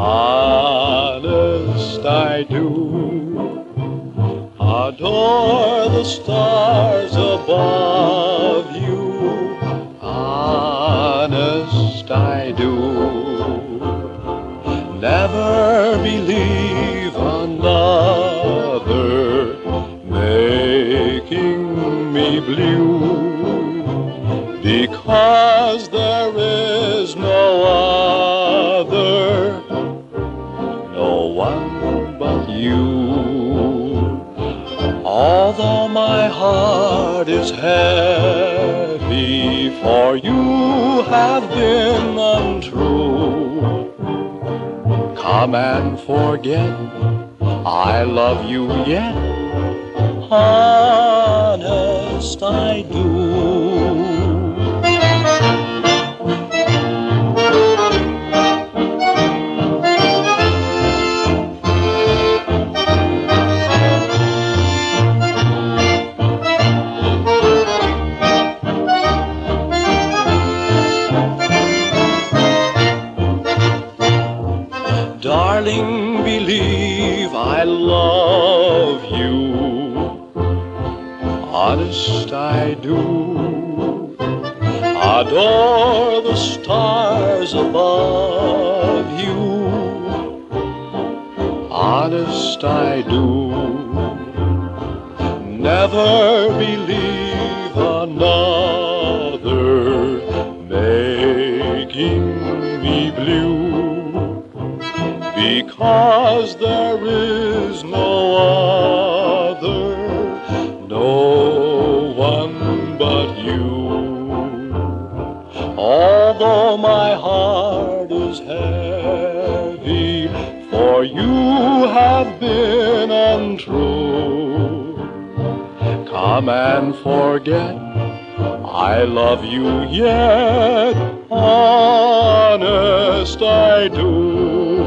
Honest I do adore the stars above you. Honest I do never believe another making me blue, because there is no other, no one but you. Although my heart is heavy, for you have been untrue, come and forget I love you yet. Honest I do. Darling, believe I love you. Honest I do adore the stars above you. Honest I do never believe another making me blue, because there is no other, no one but you. Although my heart is heavy, for you have been untrue, come and forget I love you yet. Honest I do.